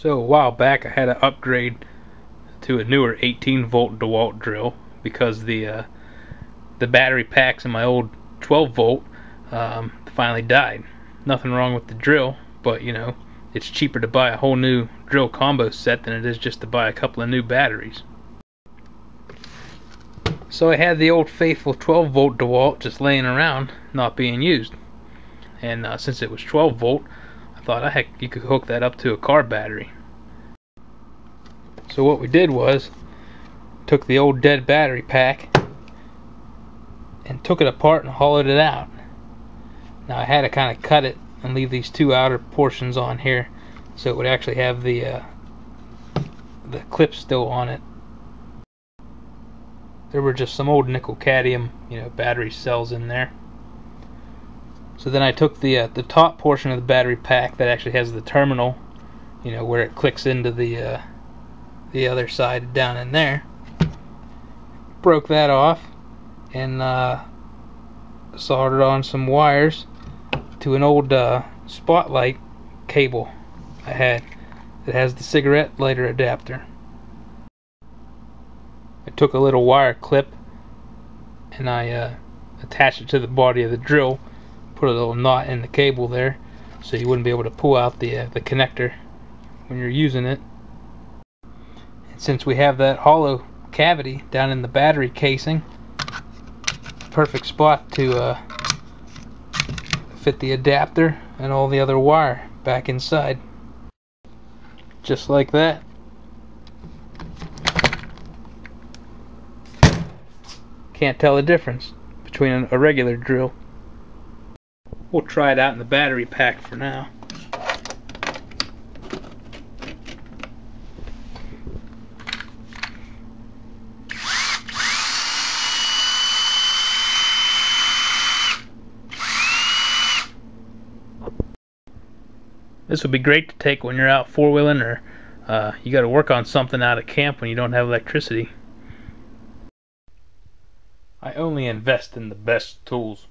So a while back I had to upgrade to a newer 18 volt DeWalt drill because the battery packs in my old 12 volt finally died. Nothing wrong with the drill, but you know, it's cheaper to buy a whole new drill combo set than it is just to buy a couple of new batteries. So I had the old faithful 12 volt DeWalt just laying around not being used, and since it was 12 volt I thought you could hook that up to a car battery. So what we did was took the old dead battery pack and took it apart and hollowed it out. Now I had to kind of cut it and leave these two outer portions on here so it would actually have the clip still on it. There were just some old nickel cadmium, you know, battery cells in there. So then I took the top portion of the battery pack that actually has the terminal, you know, where it clicks into the other side down in there. Broke that off and soldered on some wires to an old spotlight cable I had that has the cigarette lighter adapter. I took a little wire clip and I attached it to the body of the drill, put a little knot in the cable there so you wouldn't be able to pull out the connector when you're using it. And since we have that hollow cavity down in the battery casing, perfect spot to fit the adapter and all the other wire back inside, just like that. Can't tell the difference between a regular drill. We'll try it out in the battery pack for now. This would be great to take when you're out four-wheeling or you got to work on something out of camp when you don't have electricity. I only invest in the best tools.